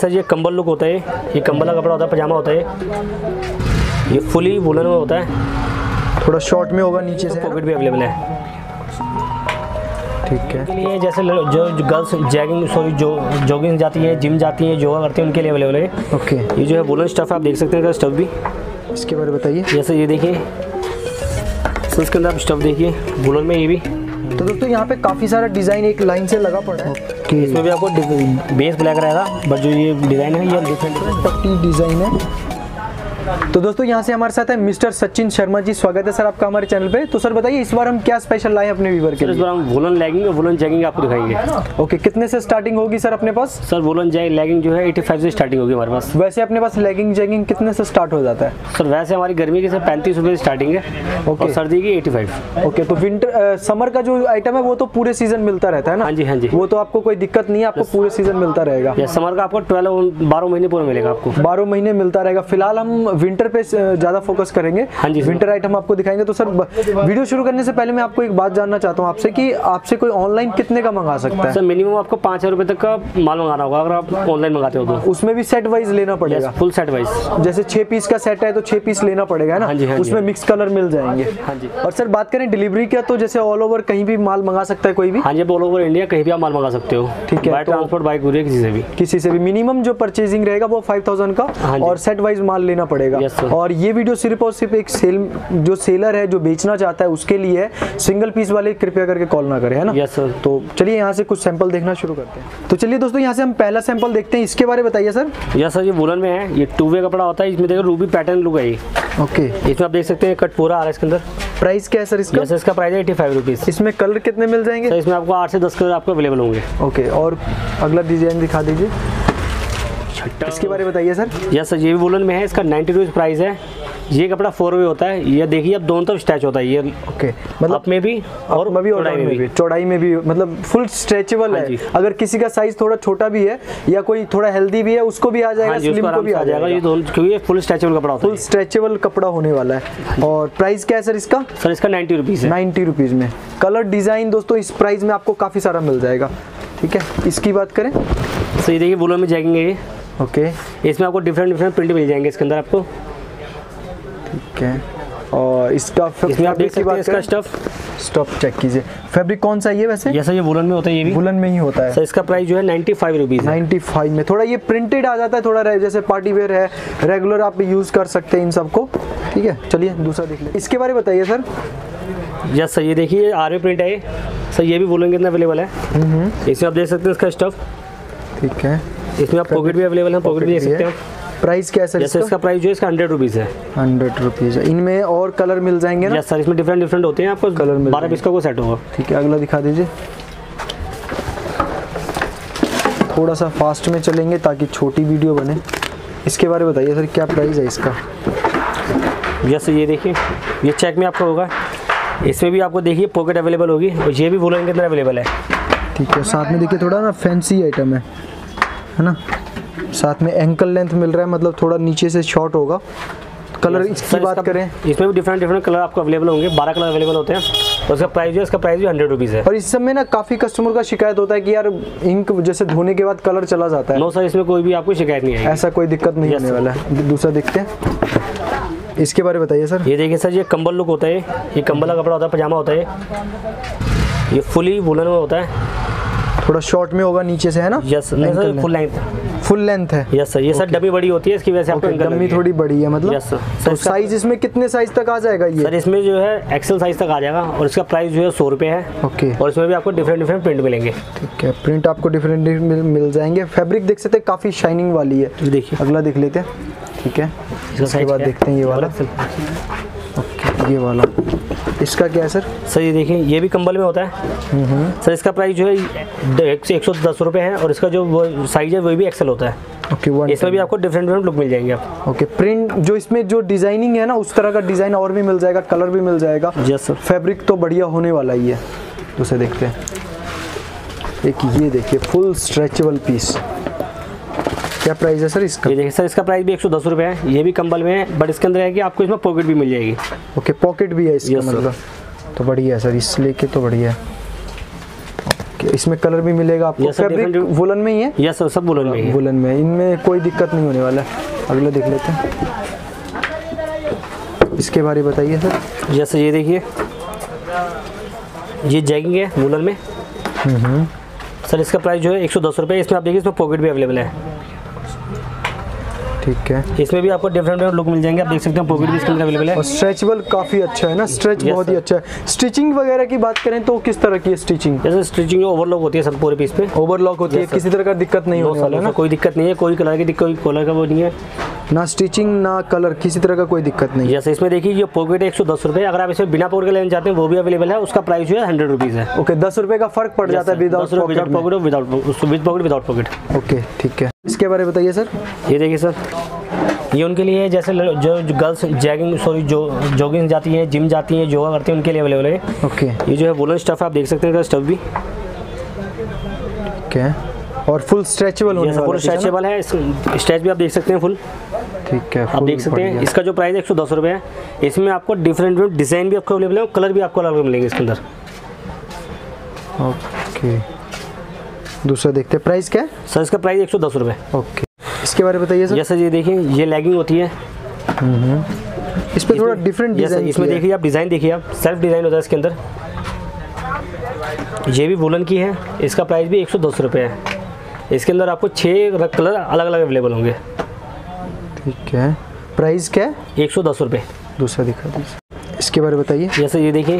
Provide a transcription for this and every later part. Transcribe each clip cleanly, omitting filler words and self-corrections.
Sir ये कंबल look होता है, ये कंबल का कपड़ा होता है, पजामा होता है, ये फुली वुलन में होता है, थोड़ा शॉर्ट में होगा, नीचे से पॉकेट भी अवेलेबल है। ठीक है, ये जैसे जो गर्ल्स जैगिंग सॉरी जो जॉगिंग जाती है, जिम जाती है, योगा करती है, उनके लिए अवेलेबल है। ओके, ये जो है वुलन स्टफ आप देख सकते हैं, स्टफ भी इसके बारे में बताइए। जैसे ये देखिए तो इसके अंदर आप स्टफ देखिए वुलन में, ये भी तो दोस्तों यहाँ पे काफ़ी सारा डिज़ाइन एक लाइन से लगा पड़ा है। ओके, इसमें भी आपको बेस ब्लैक रहेगा, बट जो ये डिज़ाइन है ये डिफरेंट पट्टी डिज़ाइन है। तो दोस्तों यहाँ से हमारे साथ है मिस्टर सचिन शर्मा जी, स्वागत है सर आपका हमारे चैनल पे। तो सर बताइए इस बार हम क्या स्पेशल लाए अपने व्यूअर के लिए? इस बार हम वुलन लेगिंग और वुलन जैगिंग आपको दिखाएंगे। ओके, कितने से स्टार्टिंग होगी सर अपने पास? सर वुलन लेगिंग जो है 85 से स्टार्टिंग होगी हमारे पास। वैसे अपने पास लेगिंग जैगिंग कितने से स्टार्ट हो जाता है? सर वैसे हमारी गर्मी की सर 35 रुपये से स्टार्टिंग है। ओके, और सर्दी की 85। ओके, तो विंटर समर का जो आइटम है वो तो पूरे सीजन मिलता रहता है ना? हाँ जी, हाँ जी, वो तो आपको कोई दिक्कत नहीं है, आपको पूरे सीजन मिलता रहेगा। समर का आपको 12 महीने पूरा मिलेगा, आपको 12 महीने मिलता रहेगा। फिलहाल हम विंटर पे ज्यादा फोकस करेंगे। हाँ जी, विंटर आइटम आपको दिखाएंगे। तो सर वीडियो शुरू करने से पहले मैं आपको एक बात जानना चाहता हूँ आपसे कि आपसे कोई ऑनलाइन कितने का मंगा सकता है? सर मिनिमम आपको 5000 रुपए तक का माल मंगाना होगा अगर आप ऑनलाइन मंगाते हो तो। उसमें भी सेट वाइज लेना पड़ेगा? फुल सेट वाइज, जैसे 6 पीस का सेट है तो 6 पीस लेना पड़ेगा ना? हाँ जी, हाँ, उसमें मिक्स कलर मिल जाएंगे। हाँ जी। और सर बात करें डिलीवरी का, तो जैसे ऑल ओवर कहीं भी माल मंगा सकता है कोई भी? हाँ जी, ऑल ओवर इंडिया कहीं भी आप माल मंगा सकते हो। ठीक है, बाय ट्रांसपोर्ट, बाय कूरियर, किसी से भी। मिनिमम जो परचेजिंग रहेगा वो 5000 का और सेट वाइज माल लेना पड़ेगा। Yes, और ये वीडियो सिर्फ और सिर्फ एक सेलर है जो बेचना चाहता है उसके लिए है। सिंगल पीस वाले कृपया करके कॉल ना करें, है ना? Yes sir. तो चलिए यहाँ से कुछ सैंपल देखना शुरू करते हैं। तो चलिए दोस्तों यहाँ से हम पहला सैंपल देखते हैं, इसके बारे में बताइए सर। यस सर, ये वुलन में है, ये 2 वे कपड़ा होता है, इसमें देखो रूबी पैटर्न लुक है। ओके, इसमें आप देख सकते हैं कट पूरा आ रहा है। इसके अंदर प्राइस क्या है सर इसका? इसका प्राइस है 85 रुपीज़। इसमें कलर कितने मिल जाएंगे? इसमें आपको 8 से 10 कलर आपको अवेलेबल होंगे। ओके, और अगला डिजाइन दिखा दीजिए, इसके बारे में बताइए सर। यस सर, ये भी वुलन में है, इसका 90 रुपीज़ प्राइस है। ये कपड़ा 4 वे होता है, ये देखिए अब दोनों तरफ स्ट्रेच होता है ये। ओके, मतलब अप में भी और चौड़ाई में भी, मतलब फुल स्ट्रेचेबल है। अगर किसी का साइज थोड़ा छोटा भी है या कोई थोड़ा हेल्दी भी है उसको भी आ जाएगा, स्लिम को भी आ जाएगा। ये दोनों क्योंकि फुल स्ट्रेचेबल कपड़ा होता है, फुल स्ट्रेचेबल कपड़ा होने वाला है। और प्राइस क्या है सर इसका? सर इसका 90 रुपीज़, 90 रुपीज़ में। कलर डिज़ाइन दोस्तों इस प्राइस में आपको काफ़ी सारा मिल जाएगा। ठीक है, इसकी बात करें सर, ये देखिए वुलन में जाएंगे ये। ओके, इसमें आपको डिफरेंट प्रिंट मिल जाएंगे इसके अंदर आपको। ठीक है, और इसका इसमें आप देख सकते हैं इसका स्टफ चेक कीजिए। फैब्रिक कौन सा ये वैसे? जैसा ये वुलन में होता है, ये भी वुलन में ही होता है। सर इसका प्राइस जो है 95 रुपीज़। 95 में थोड़ा ये प्रिंटेड आ जाता है, थोड़ा जैसे पार्टी वेयर है, रेगुलर आप यूज़ कर सकते हैं इन सबको। ठीक है, चलिए दूसरा देख लें, इसके बारे में बताइए सर। यस सर, ये देखिए आर्मी प्रिंट है सर, ये भी वुलन के अंदर अवेलेबल है। इसमें आप देख सकते हैं इसका स्टफ। ठीक है, इसमें आप पॉकेट भी अवेलेबल है, पॉकेट भी देख सकते हैं। प्राइस क्या है सर इसका? इसका प्राइस जो है इसका 100 रुपीज़ है। 100 रुपीज़ है। इनमें और कलर मिल जाएंगे ना? यस सर, इसमें डिफरेंट होते हैं, आपको कलर मिल 12 पीस का कोई सेट होगा। ठीक है, अगला दिखा दीजिए। थोड़ा सा फास्ट में चलेंगे ताकि छोटी वीडियो बने। इसके बारे में बताइए सर, क्या प्राइस है इसका? यस सर, ये देखिए ये चेक में आपका होगा। इसमें भी आपको देखिए पॉकेट अवेलेबल होगी और ये भी वुलन के अंदर अवेलेबल है। ठीक है, साथ में देखिए थोड़ा ना फैंसी आइटम है ना? साथ में एंकल लेंथ मिल रहा है, मतलब थोड़ा नीचे से शॉर्ट होगा। कलर इसकी बात करें, इसमें भी डिफरेंट कलर आपको अवेलेबल होंगे, 12 कलर अवेलेबल होते हैं। और उसका प्राइस जो है इसका प्राइस भी 100 रुपीज़ है। और इस समय ना काफ़ी कस्टमर का शिकायत होता है कि यार इंक जैसे धोने के बाद कलर चला जाता है। नो सर, इसमें कोई भी आपको शिकायत नहीं है, ऐसा कोई दिक्कत नहीं होने वाला है। दूसरा देखते हैं, इसके बारे में बताइए सर। ये देखिए सर, ये कंबल लुक होता है, ये कंबल का कपड़ा होता है, पजामा होता है, ये फुली वुलन में होता है, थोड़ा शॉर्ट में होगा नीचे से, है ना? यस सर, फुल लेंथ है। यस सर, ये सर डमी बड़ी होती है, इसकी वजह से आपको डमी थोड़ी बड़ी है मतलब। यस सर, तो साइज इसमें कितने साइज तक आ जाएगा ये? सर इसमें जो है एक्सेल साइज तक आ जाएगा और इसका प्राइस जो है 100 रुपये है। ओके, और इसमें भी आपको डिफरेंट प्रिंट मिलेंगे। ठीक है, प्रिंट आपको डिफरेंट मिल जाएंगे। फैब्रिक देख सकते हैं काफ़ी शाइनिंग वाली है। देखिए अगला देख लेते हैं। ठीक है, इसके बाद देखते हैं ये वाला। ओके, ये वाला इसका क्या है सर? सर ये देखिए, ये भी कंबल में होता है। सर इसका प्राइस जो है 110 रुपये है और इसका जो साइज है वही भी एक्सेल होता है। ओके, इसमें भी आपको डिफरेंट लुक मिल जाएंगे आप। ओके, प्रिंट जो इसमें जो डिजाइनिंग है ना उस तरह का डिजाइन और भी मिल जाएगा, कलर भी मिल जाएगा। यस सर, फैब्रिक तो बढ़िया होने वाला ही है। उसे देखते हैं, एक ये देखिए फुल स्ट्रेचेबल पीस। क्या प्राइस है सर इसका? ये देखिए सर, इसका प्राइस भी 110 रुपये है। ये भी कंबल में है, बट इसके अंदर है कि आपको इसमें पॉकेट भी मिल जाएगी। ओके, पॉकेट भी है इसका मतलब, तो बढ़िया है सर, इसलिए के तो बढ़िया है। ओके, इसमें कलर भी मिलेगा आपको। फैब्रिक वुलन में ही है? यस सर, सब वुलन में ही है। वुलन में इनमें कोई दिक्कत नहीं होने वाला है। अगला देख लेते हैं, इसके बारे में बताइए सर। यस सर, ये देखिए ये जैगिंग है वुलन में सर। इसका प्राइस जो है 110 रुपये। इसमें आप देखिए इसमें पॉकेट भी अवेलेबल है। ठीक है, इसमें भी आपको डिफरेंट डिफरेंट लुक मिल जाएंगे। आप देख सकते हैं पॉकेट भी इसके अंदर अवेलेबल है। और स्ट्रेचेबल काफ़ी अच्छा है ना, स्ट्रेच बहुत ही अच्छा है। स्टिचिंग वगैरह की बात करें तो किस तरह की है स्टिचिंग? जैसे स्टिचिंग ओवरलॉक होती है सर, पूरे पीस पे ओवरलॉक होती है। किसी तरह का दिक्कत नहीं होने वाला है ना, कोई दिक्कत नहीं है, कोई कलर की दिक्कत, कोई कलर का वो नहीं है, ना स्टिचिंग ना कलर, किसी तरह का कोई दिक्कत नहीं है। जैसे इसमें देखिए ये पॉकेट है 110 रुपये। अगर आप इसमें बिना पॉकेट का लेना चाहते हैं वो भी अवेलेबल है। उसका प्राइस जो है 100 रुपीज़ है। ओके, 10 रुपये का फर्क पड़ जाता है without pocket, without pocket. Okay ठीक है, इसके बारे में बताइए सर। ये देखिए सर, ये उनके लिए है जैसे जो गर्ल्स जैगिंग सॉरी जो जॉगिंग जाती हैं, जिम जाती हैं, योगा करती हैं, उनके लिए अवेलेबल है। ओके, ये जो है वुलन स्टफ है, आप देख सकते हैं स्टफ भी। ओके और फुल स्ट्रेचेबल होने वाला है, स्ट्रेचेबल है। स्ट्रेच भी आप देख सकते हैं फुल। ठीक है, आप देख सकते हैं। इसका जो प्राइस है 110 रुपये है। इसमें आपको डिफरेंट डिफरेंट डिज़ाइन भी आपको अवेलेबल है, कलर भी आपको अलग मिलेंगे इसके अंदर। ओके, दूसरा देखते हैं, प्राइस क्या है सर? इसका प्राइस 110 रुपये। ओके, इसके बारे में बताइए सर। यस सर, ये देखिए ये लेगिंग होती है। इस पर थोड़ा डिफरेंट डिज़ाइन, इसमें देखिए आप डिज़ाइन देखिए, आप सेल्फ डिज़ाइन होता है इसके अंदर। ये भी वुलन की है, इसका प्राइस भी 110 रुपये है। इसके अंदर आपको 6 कलर अलग अलग अवेलेबल होंगे। ठीक है, प्राइस क्या है? 110 रुपये। दूसरा दिखा दीजिए, इसके बारे में बताइए। यस सर, ये देखिए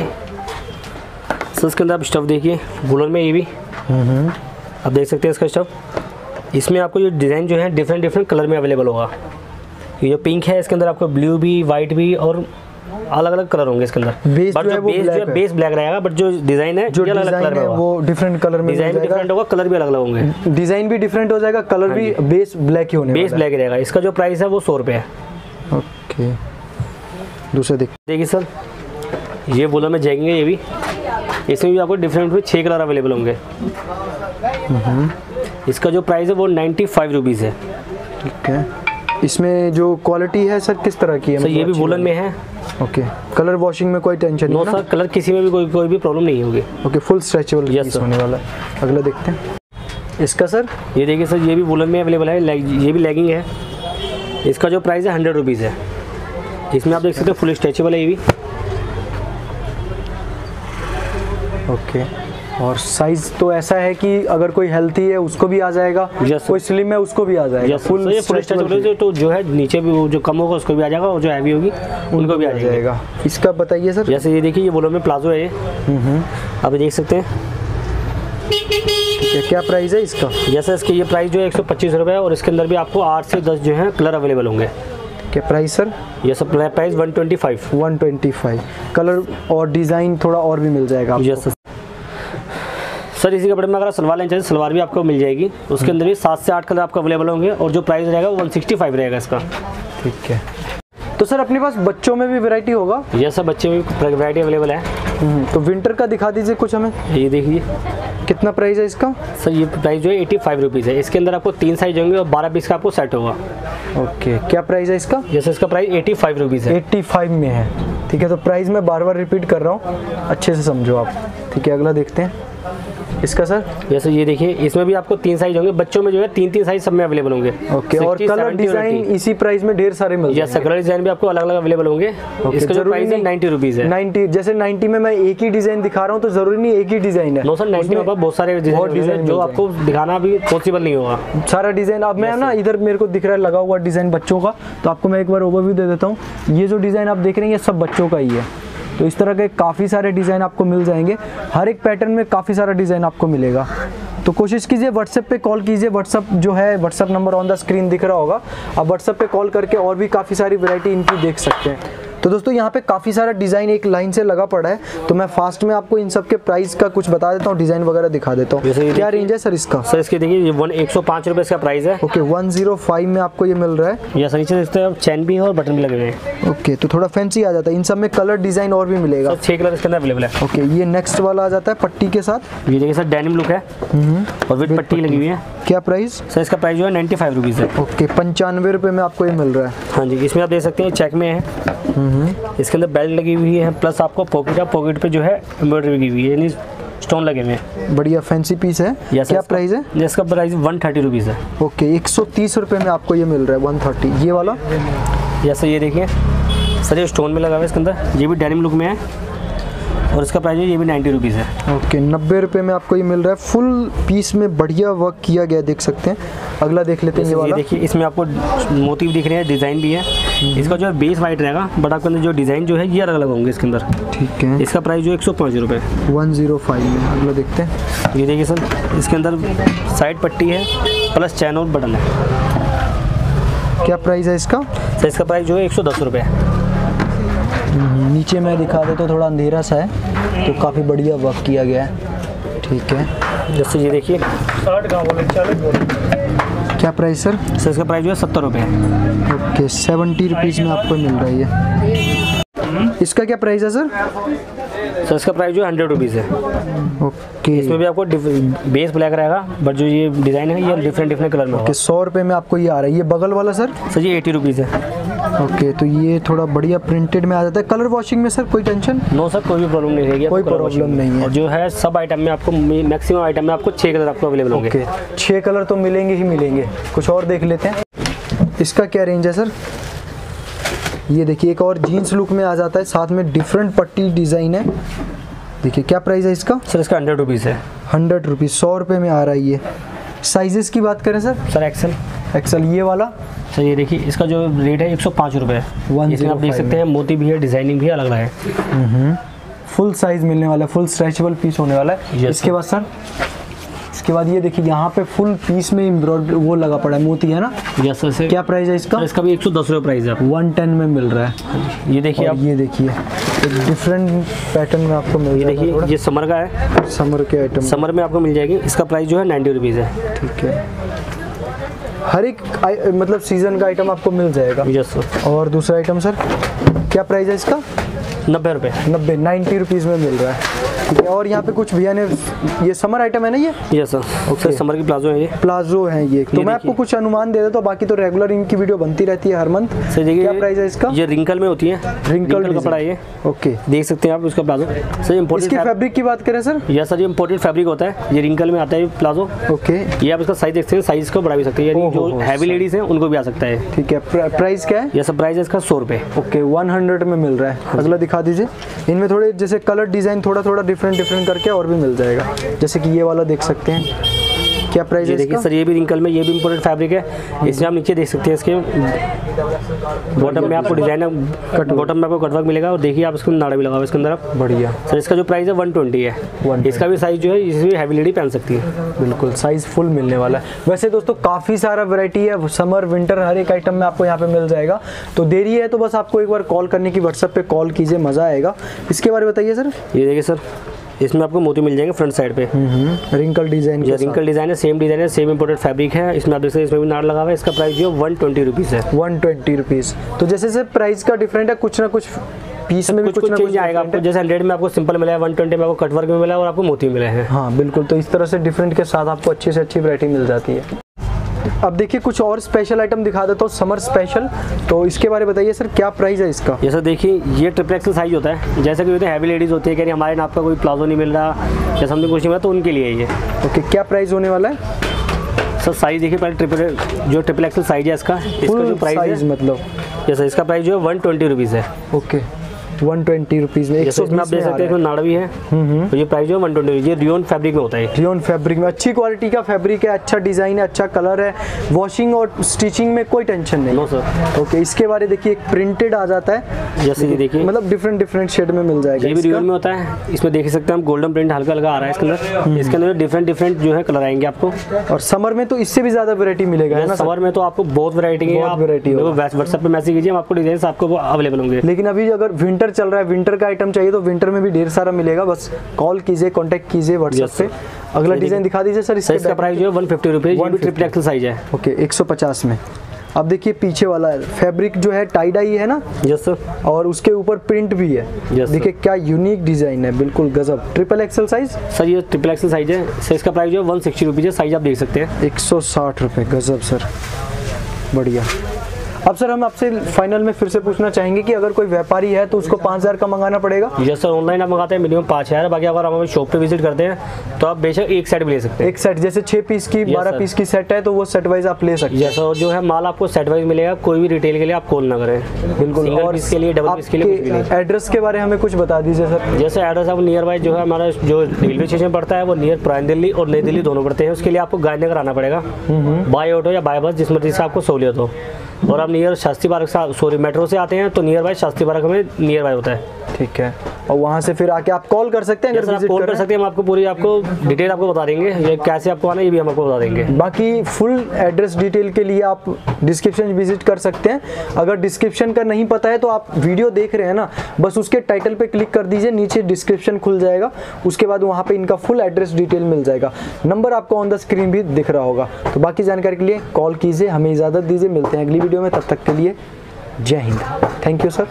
सर, इसके अंदर आप स्टफ देखिए वुलन में, ये भी आप देख सकते हैं इसका स्टफ। इसमें आपको जो डिज़ाइन जो है डिफरेंट डिफरेंट कलर में अवेलेबल होगा। ये जो पिंक है इसके अंदर आपको ब्लू भी, वाइट भी और अलग अलग कलर होंगे इसके अंदर। बेस ब्लैक रहेगा, बट जो डिज़ाइन है वो डिफरेंट कलर में, डिज़ाइन डिफरेंट होगा, कलर भी अलग अलग होंगे, डिज़ाइन भी डिफरेंट हो जाएगा, कलर भी बेस ब्लैक ही होने, बेस ब्लैक ही रहेगा। इसका जो प्राइस है वो 100 रुपये है। ओके, दूसरा देखिए सर, ये बोला मैं जैगिंग है, ये भी इसमें भी आपको डिफरेंट में 6 कलर अवेलेबल होंगे। इसका जो प्राइस है वो 95 रुपीज़ है। ठीक है, इसमें जो क्वालिटी है सर किस तरह की है? सर ये भी वुलन में है। ओके, कलर वॉशिंग में कोई टेंशन नहीं है ना सर, कलर किसी में भी कोई भी प्रॉब्लम नहीं होगी। ओके, फुल स्ट्रेचेबल पीस होने वाला है। अगला देखते हैं इसका सर। ये देखिए सर, ये भी वुलन में अवेलेबल है, ये भी लेगिंग है। इसका जो प्राइस है 100 रुपीज़ है। इसमें आप देख सकते हैं फुल स्ट्रेचेबल है ये भी। ओके, और साइज़ तो ऐसा है कि अगर कोई हेल्थी है उसको भी आ जाएगा, कोई स्लिम है उसको भी आ जाएगा। फुल स्ट्रेचेबल तो जो है नीचे भी जो कम होगा उसको भी आ जाएगा, और जो हैवी होगी उनको भी आ जाएगा। इसका बताइए सर। जैसे ये देखिए ये वुलन में प्लाजो है, ये आप देख सकते हैं। क्या प्राइस है इसका? जैसे इसके ये प्राइस जो है 125 रुपये है, और इसके अंदर भी आपको 8 से 10 जो है कलर अवेलेबल होंगे। क्या price sir? Yes sir, price 125। Colour और डिज़ाइन थोड़ा और भी मिल जाएगा। यस सर, इसी कपड़े में अगर आप सलवार लेना चाहिए, सलवार भी आपको मिल जाएगी। उसके अंदर भी 7 से 8 कलर आपको अवेलेबल होंगे, और जो प्राइस रहेगा वो 165 रहेगा इसका। ठीक है, तो सर अपने पास बच्चों में भी वैरायटी होगा? यस सर, बच्चे में भी वैरायटी अवेलेबल है। तो विंटर का दिखा दीजिए कुछ हमें। ये देखिए, कितना प्राइस है इसका? सर ये प्राइस जो है 85 रुपीज़ है। इसके अंदर आपको 3 साइज होंगे, और 12 पीस का आपको सेट होगा। ओके, क्या प्राइस है इसका? यस सर, इसका प्राइस 85 रुपीज़ है। 85 में है। ठीक है, तो प्राइस मैं बार बार रिपीट कर रहा हूँ, अच्छे से समझो आप। ठीक है, अगला देखते हैं इसका सर। जैसे ये देखिए, इसमें भी आपको 3 साइज होंगे। बच्चों में जो है 3-3 साइज सब में अवेलेबल होंगे। ओके, और कलर डिज़ाइन इसी प्राइस में ढेर सारे मिल जाएंगे। कलर डिज़ाइन भी आपको अलग अलग अवेलेबल होंगे। इसका जो प्राइस है 90 रुपीज़ है। 90, जैसे 90 में मैं एक ही डिज़ाइन दिखा रहा हूँ तो जरूरी नहीं एक ही डिज़ाइन है। नो सर, 90 में बहुत सारे डिज़ाइन जो आपको दिखाना भी पॉसिबल नहीं होगा, सारा डिज़ाइन। अब मैं ना इधर मेरे को दिख रहा है लगा हुआ डिज़ाइन बच्चों का, तो आपको मैं एक बार ओवरव्यू दे देता हूँ। ये जो डिज़ाइन आप देख रहे हैं ये सब बच्चों का ही है। तो इस तरह के काफ़ी सारे डिज़ाइन आपको मिल जाएंगे, हर एक पैटर्न में काफ़ी सारा डिज़ाइन आपको मिलेगा। तो कोशिश कीजिए, व्हाट्सएप पे कॉल कीजिए। व्हाट्सएप जो है, WhatsApp number on the screen दिख रहा होगा, आप व्हाट्सएप पे कॉल करके और भी काफ़ी सारी वैरायटी इनकी देख सकते हैं। तो दोस्तों यहाँ पे काफ़ी सारा डिज़ाइन एक लाइन से लगा पड़ा है, तो मैं फास्ट में आपको इन सब के प्राइस का कुछ बता देता हूँ, डिज़ाइन वगैरह दिखा देता हूँ। क्या रेंज है सर इसका? सर इसके देखिए 105 रुपये इसका प्राइस है। ओके, 105 में आपको ये मिल रहा है। या सर नीचे देखते हैं चैन भी है और बटन भी लगे हुए हैं। ओके, तो थोड़ा फैंसी आ जाता है। इन सब में कलर डिज़ाइन और भी मिलेगा। 6 कलर इसके अंदर अवेलेबल है। ओके, ये नेक्स्ट वाला आ जाता है पट्टी के साथ। ये देखिए सर, डेनिम लुक है और विद पट्टी लगी हुई है। क्या प्राइस सर? इसका प्राइस जो है 95 रुपीज़ है। ओके, 95 रुपये में आपको ये मिल रहा है। हाँ जी, इसमें आप देख सकते हैं चेक में है। इसके अंदर बेल्ट लगी हुई है, प्लस आपको पॉकेट पे जो है एम्ब्रॉयडरी लगी हुई है, यानी स्टोन लगे हुए हैं। बढ़िया फैंसी पीस है। क्या प्राइस है? इसका प्राइस 130 रुपीज़ है। ओके, 130 रुपये में आपको ये मिल रहा है 130। ये वाला जैसे ये देखिए सर, ये स्टोन में लगा हुआ है इसके अंदर, ये भी डेनिम लुक में है और इसका प्राइस ये भी 90 रुपीज़ है। ओके, 90 रुपये में आपको ये मिल रहा है। फुल पीस में बढ़िया वर्क किया गया, देख सकते हैं। अगला देख लेते हैं ये वाला। देखिए इसमें आपको मोटिव दिख रहे हैं, डिज़ाइन भी है। इसका जो है बेस वाइट रहेगा, बट आपके अंदर जो डिज़ाइन जो है ये अलग अलग होंगे इसके अंदर। ठीक है, इसका प्राइस जो 105 रुपये 105 है। अगला देखते हैं। ये देखिए सर, इसके अंदर साइड पट्टी है प्लस चैन और बटन है। क्या प्राइस है इसका? सर इसका प्राइस जो है 110 रुपये है। नीचे मैं दिखा देता हूँ, थोड़ा अंधेरा सा है तो काफ़ी बढ़िया वर्क किया गया है। ठीक है, जैसे ये देखिए। क्या प्राइस सर? सर इसका प्राइस जो है 70 रुपये। ओके, 70 रुपीज़ में आपको मिल रही है। इसका क्या प्राइस है सर? सर इसका प्राइस जो 100 रुपीज़ है। ओके, इसमें भी आपको बेस ब्लैक रहेगा, बट जो ये डिज़ाइन है ये डिफरेंट कलर में। ओके, 100 रुपये में आपको ये आ रहा है। ये बगल वाला सर? सर ये 80 रुपीज़ है। ओके, तो ये थोड़ा बढ़िया प्रिंटेड में आ जाता है। कलर वॉशिंग में सर कोई टेंशन? नो सर, कोई भी प्रॉब्लम नहीं रहेगी। कोई प्रॉब्लम नहीं है। और जो है सब आइटम में आपको, मैक्सिमम आइटम में आपको 6 कलर आपको अवेलेबल होंगे। ओके, 6 कलर तो मिलेंगे ही मिलेंगे। कुछ और देख लेते हैं। इसका क्या रेंज है सर? ये देखिए, एक और जीन्स लुक में आ जाता है, साथ में डिफरेंट पट्टी डिज़ाइन है। देखिए क्या प्राइस है इसका? सर इसका 100 रुपीज़ है। 100 रुपीज़ 100 रुपये में आ रहा है ये। साइजेस की बात करें सर? सर एक्सल ये वाला सर, ये देखिए इसका जो रेट है 105 रुपये है। इसमें आप देख सकते हैं मोती भी है, डिज़ाइनिंग भी अलग है। फुल साइज़ मिलने वाला है, फुल स्ट्रेचेबल पीस होने वाला है। इसके बाद सर, इसके बाद ये देखिए यहाँ पे फुल पीस में एम्ब्रॉयडरी वो लगा पड़ा है, मोती है ना। Yes sir. क्या प्राइस है इसका? इसका भी 110 रुपये प्राइस है, 110 में मिल रहा है। ये देखिए आप, ये देखिए डिफरेंट पैटर्न में आपको मिल रहा है। देखिए ये समर का है, समर के आइटम समर में आपको मिल जाएगी। इसका प्राइस जो है 90 रुपीज़ है। ठीक है, हर एक मतलब सीजन का आइटम आपको मिल जाएगा। Yes sir. और दूसरा आइटम सर, क्या प्राइस है इसका? 90 रुपये 90 रुपीज़ में मिल रहा है। ठीक है, और यहाँ पे कुछ भैया ने, ये समर आइटम है ना ये? Yes sir. ओके, समर की प्लाजो है ये, प्लाजो है ये। तो मैं आपको कुछ अनुमान दे देता हूँ, बाकी तो रेगुलर इनकी वीडियो बनती रहती है हर मंथ। सर देखिए क्या प्राइस है इसका? ये रिंकल में होती है, रिंकल कपड़ा ये। ओके, देख सकते हैं आप उसका प्लाजो। सर इम्पोर्टेड फैब्रिक की बात करें सर? यस सर, ये इम्पोर्टेड फैब्रिक होता है, ये रिंकल में आता है प्लाजो। ओके, ये आप इसका साइज देख सकते हैं, साइज को बढ़ा भी सकते हैं। जो हैवी लेडीज हैं उनको भी आ सकता है। ठीक है, प्राइस क्या है? यस सर, प्राइस है इसका 100 रुपये। ओके, 100 में मिल रहा है। अगला दिखा दीजिए। इनमें थोड़े जैसे कलर डिज़ाइन थोड़ा डिफरेंट करके और भी मिल जाएगा, जैसे कि ये वाला देख सकते हैं। क्या प्राइस है? देखिए सर, ये भी रिंकल में, ये भी इम्पोर्टेड फैब्रिक है। इसमें आप नीचे देख सकते हैं, इसके बॉटम में आपको डिज़ाइन कट, बॉटम में आपको कटवर्क मिलेगा। और देखिए आप इसको नाड़ा भी लगा हुआ इसके अंदर आप। बढ़िया सर, इसका जो प्राइस है 120 है। इसका भी साइज़ जो है, इसमें हैवी लेडी पहन सकती है। बिल्कुल साइज़ फुल मिलने वाला है। वैसे दोस्तों काफ़ी सारा वैरायटी है, समर विंटर हर एक आइटम में आपको यहाँ पर मिल जाएगा। तो देरी है तो बस आपको एक बार कॉल करने की, व्हाट्सअप पर कॉल कीजिए, मज़ा आएगा। इसके बारे में बताइए सर। ये देखिए सर, इसमें आपको मोती मिल जाएंगे फ्रंट साइड पे, रिंकल डिज़ाइन। ये रिंकल डिज़ाइन है, सेम डिज़ाइन है, सेम इंपोर्टेड फैब्रिक है। इसमें आप देख सकते हैं, इसमें भी नाड़ लगा हुआ है। इसका प्राइस जो 120 रुपीज़ है। 120 रुपीज़। तो जैसे जैसे प्राइस का डिफरेंट है, कुछ ना कुछ पीस में भी कुछ आएगा आपको। जैसे 100 में आपको सिंपल मिला है, 120 में आपको कटवर्क में मिला है और आपको मोती मिला है। हाँ बिल्कुल, तो इस तरह से डिफरेंट के साथ आपको अच्छी से अच्छी वैरायटी मिल जाती है। अब देखिए कुछ और स्पेशल आइटम दिखा देता हूँ, समर स्पेशल। तो इसके बारे में बताइए सर, क्या प्राइस है इसका? ये सर देखिए, ये ट्रिपल एक्सल साइज होता है। जैसे कि होते हैं हैवी लेडीज़ होती है, कहीं हमारे नाप का कोई प्लाजो नहीं मिल रहा, जैसे हमने कुछ नहीं मिला, तो उनके लिए ये। ओके, क्या प्राइस होने वाला है सर? साइज़ देखिए पहले, ट्रिपल एक्सल साइज है इसका। इसका जो प्राइस मतलब, जैसा इसका प्राइस जो है 120 रुपीज़ है। ओके, 120 रुपीज़ में। इसमें आप देख सकते हैं नाड़ा भी है, तो ये प्राइस जो है 120। ये रियोन फैब्रिक में होता है। रियोन फैब्रिक में अच्छी क्वालिटी का फैब्रिक है, अच्छा डिज़ाइन है, अच्छा कलर है, वॉशिंग और स्टिचिंग में कोई टेंशन नहीं। No sir. ओके, इसके बारे देखिए, एक प्रिंटेड आ जाता है, जैसे ये देखिए, मतलब डिफरेंट शेड में मिल जाएगा। ये भी रियोन में होता है। इसमें देख सकते हैं हम, गोल्डन प्रिंट हल्का हल्का आ रहा है इसके अंदर। इसके अंदर डिफरेंट जो है कलर आएंगे आपको। और समर में तो इससे भी ज़्यादा वैरायटी मिलेगा ना। समर में तो आपको बहुत वैरायटी है, व्हाट्सएप पर मैसेज कीजिए, आपको डिजाइन आपको अवेलेबल होंगे। लेकिन अभी अगर विंटर चल रहा है, विंटर का आइटम चाहिए तो विंटर में भी ढेर सारा मिलेगा। बस कॉल कीजिए, कांटेक्ट कीजिए व्हाट्सएप पे। अगला डिजाइन दिखा दीजिए सर। इसका प्राइस जो है 150 रुपये, ट्रिपल एक्सल साइज है। ओके, 150 में। अब देखिए पीछे वाला फैब्रिक जो है टाई डाई है ना। Yes sir. और उसके ऊपर प्रिंट भी है। यस। देखिए क्या यूनिक डिज़ाइन है, बिल्कुल गजब। ट्रिपल एक्सल साइज सर, ये ट्रिपल एक्सल साइज है। सर इसका प्राइस जो है 160 रुपीज़ है। साइज आप देख सकते हैं, 160 रुपये। गजब सर, बढ़िया। अब सर हम आपसे फाइनल में फिर से पूछना चाहेंगे कि अगर कोई व्यापारी है तो उसको 5000 का मंगाना पड़ेगा? यस सर, ऑनलाइन आप मंगाते हैं मिनिमम 5000, बाकी अगर हम शॉप पे विजिट करते हैं तो आप बेशक एक सेट भी ले सकते हैं। एक सेट जैसे 6 पीस की 12 पीस की सेट है तो वो सेट वाइज आप ले सकते हैं। यस सर, जो है माल आपको सेट वाइज मिलेगा, कोई भी रिटेल के लिए आप कॉल ना करें। बिल्कुल। और इसके लिए डबल पीस के लिए एड्रेस के बारे में हमें कुछ बता दीजिए सर। जैसे एड्रेस आप नियर बाय जो है हमारा जो रेलवे स्टेशन पड़ता है वो नियर पुरानी दिल्ली और नई दिल्ली दोनों पड़ते हैं। उसके लिए आपको गांधीनगर आना पड़ेगा बाय ऑटो या बाय बस, जिस मर्जी से आपको सहूलियत हो। और आप नियर शास्त्री पार्क से मेट्रो से आते हैं तो नियर बाय शास्त्री पार्क में नियर बाय होता है। ठीक है। और वहाँ से फिर आके आप कॉल कर सकते हैं। अगर आप कॉल कर सकते हैं, हम आपको पूरी आपको डिटेल आपको बता देंगे, ये कैसे आपको आना है ये भी हम आपको बता देंगे। बाकी फुल एड्रेस डिटेल के लिए आप डिस्क्रिप्शन विजिट कर सकते हैं। अगर डिस्क्रिप्शन का नहीं पता है तो आप वीडियो देख रहे हैं ना, बस उसके टाइटल पे क्लिक कर दीजिए, नीचे डिस्क्रिप्शन खुल जाएगा, उसके बाद वहाँ पर इनका फुल एड्रेस डिटेल मिल जाएगा। नंबर आपको ऑन द स्क्रीन भी दिख रहा होगा। तो बाकी जानकारी के लिए कॉल कीजिए। हमें इजाज़त दीजिए, मिलते हैं अगली वीडियो में। तब तक के लिए जय हिंद। Thank you sir.